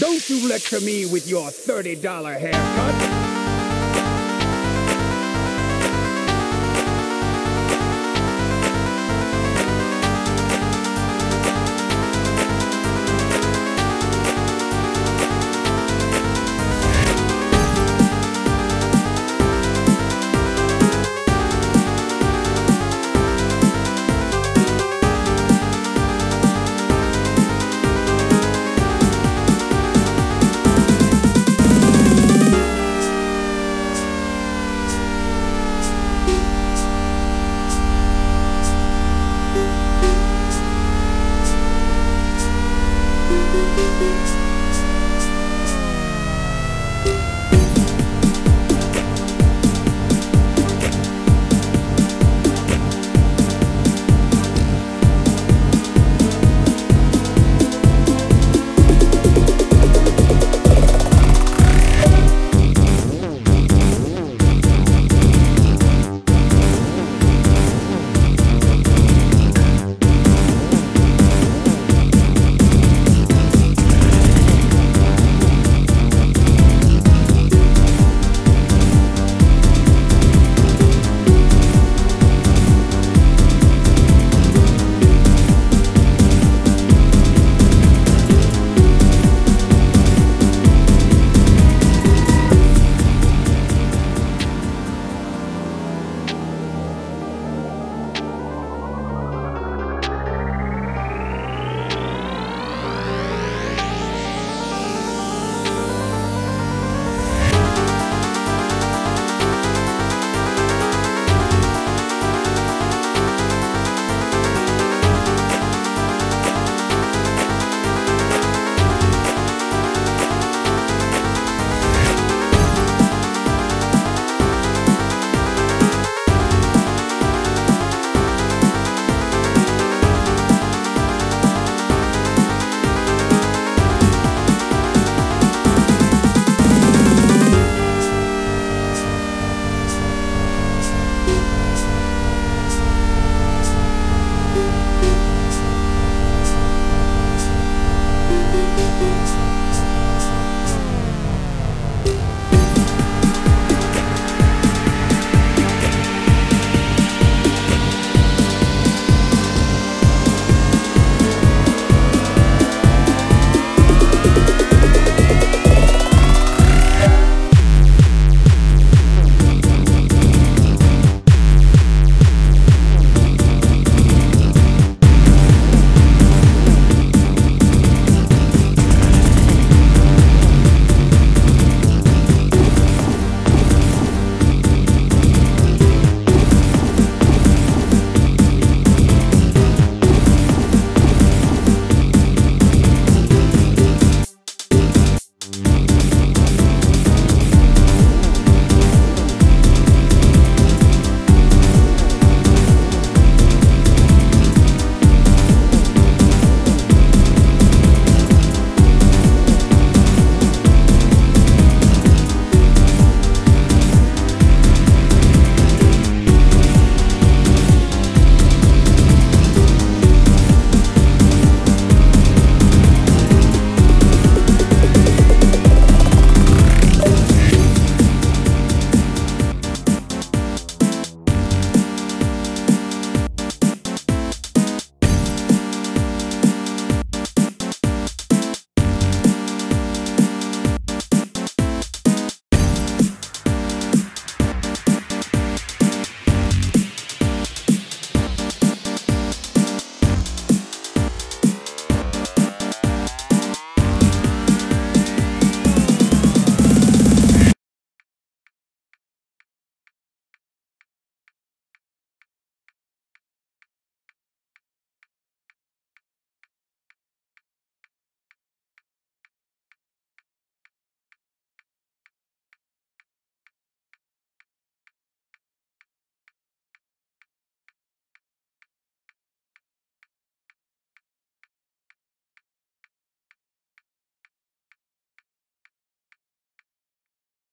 Don't you lecture me with your $30 haircut.